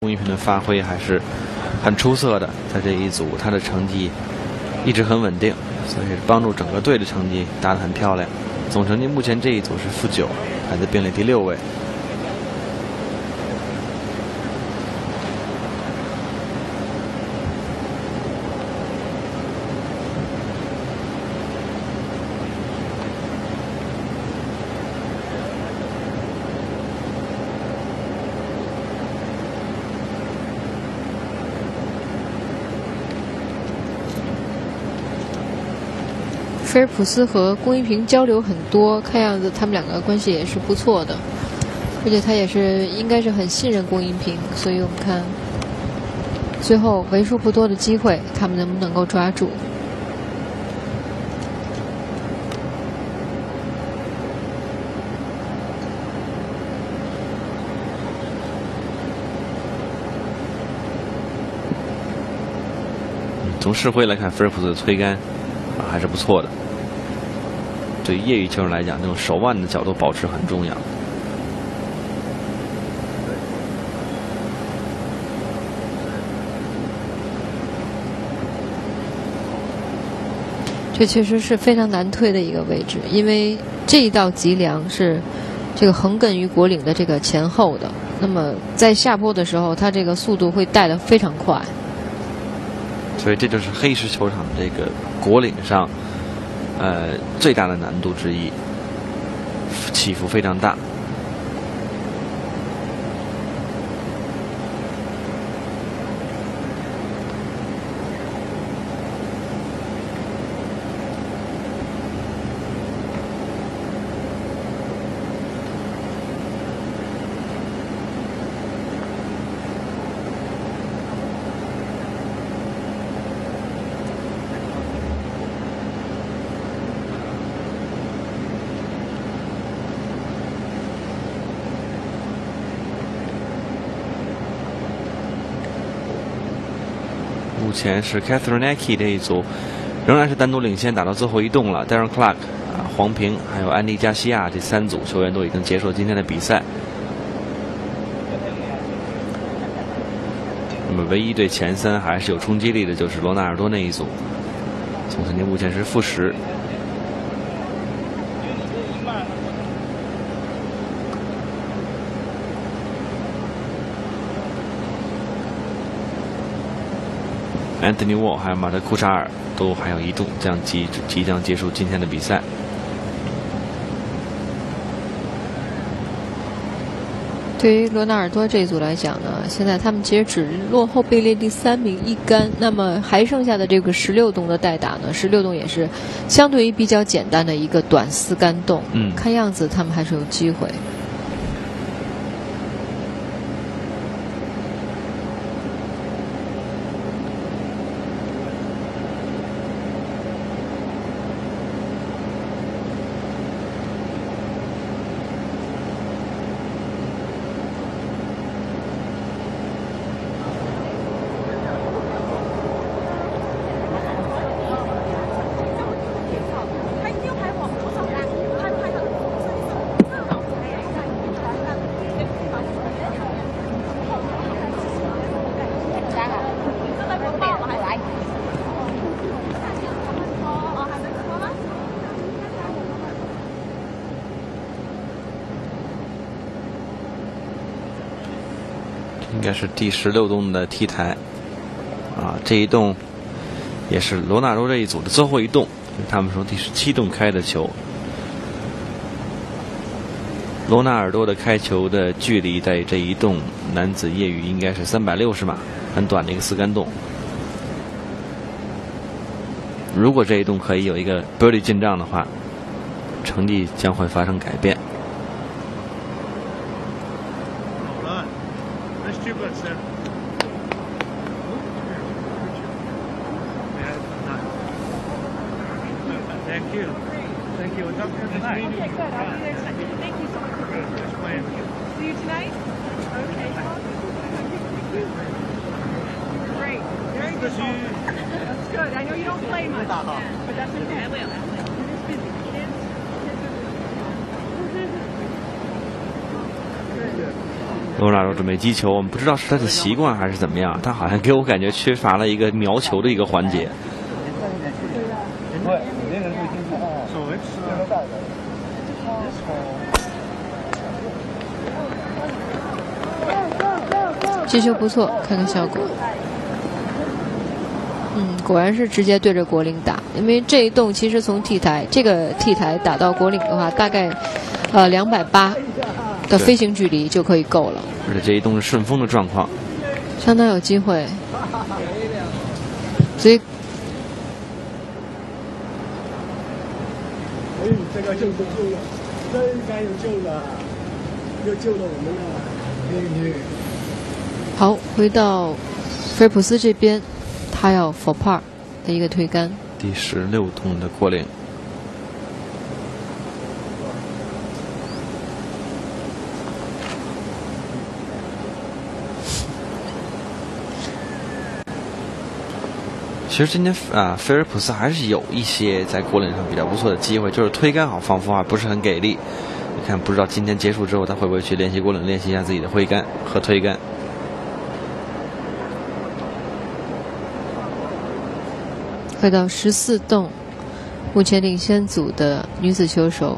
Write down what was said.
龚一平的发挥还是很出色的，在这一组他的成绩一直很稳定，所以帮助整个队的成绩打得很漂亮。总成绩目前这一组是负9，排在并列第6位。菲尔普斯和龚一平交流很多，看样子他们两个关系也是不错的，而且他也是应该是很信任龚一平，所以我们看最后为数不多的机会，他们能不能够抓住？从世徽来看，菲尔普斯的推杆还是不错的。对业余球员来讲，这种手腕的角度保持很重要。这确实是非常难推的一个位置，因为这一道脊梁是这个横亘于果岭的这个前后的。那么在下坡的时候，它这个速度会带得非常快。 所以这就是黑石球场这个果岭上，最大的难度之一，起伏非常大。目前是 Catherine Ackie 这一组，仍然是单独领先，打到最后一洞了。Darren Clark 黄平还有安迪加西亚这三组球员都已经结束了今天的比赛。那么，唯一对前3还是有冲击力的就是罗纳尔多那一组，总成绩目前是负10。 Anthony Wall 还有马德库查尔都还有一洞，即将结束今天的比赛。对于罗纳尔多这一组来讲呢，现在他们其实只落后并列第3名一杆，那么还剩下的这个16洞的代打呢，16洞也是相对于比较简单的一个短4杆洞，看样子他们还是有机会。 应该是第16洞的 T 台，这一洞也是罗纳尔多这一组的最后一洞，他们从第17洞开的球。罗纳尔多的开球的距离在这一洞男子业余应该是360码，很短的一个4杆洞。如果这一洞可以有一个 birdie 进账的话，成绩将会发生改变。 Thank you. We'll talk to you tonight. Okay, good. I'll be there tonight. Thank you so much. See you tonight? Okay. Great. Very good. That's good. I know you don't play much, but that's okay. I will. You're just busy. Kids. Kids are busy. Good. 罗纳多准备击球，我们不知道是他的习惯还是怎么样，他好像给我感觉缺乏了一个瞄球的一个环节。这球不错，看看效果。果然是直接对着国领打，因为这一洞其实从 T 台这个 T 台打到国领的话，大概280的飞行距离就可以够了。而且这一洞是顺风的状况，相当有机会。所以，这个救了，这应该有救了，又救了我们了。好，回到菲普斯这边，他要 for par 的一个推杆。第16洞的国领。其实今天菲尔普斯还是有一些在国领上比较不错的机会，就是推杆好，仿佛不是很给力。你看，不知道今天结束之后他会不会去练习国领，练习一下自己的挥杆和推杆。快到14洞，目前领先组的女子球手。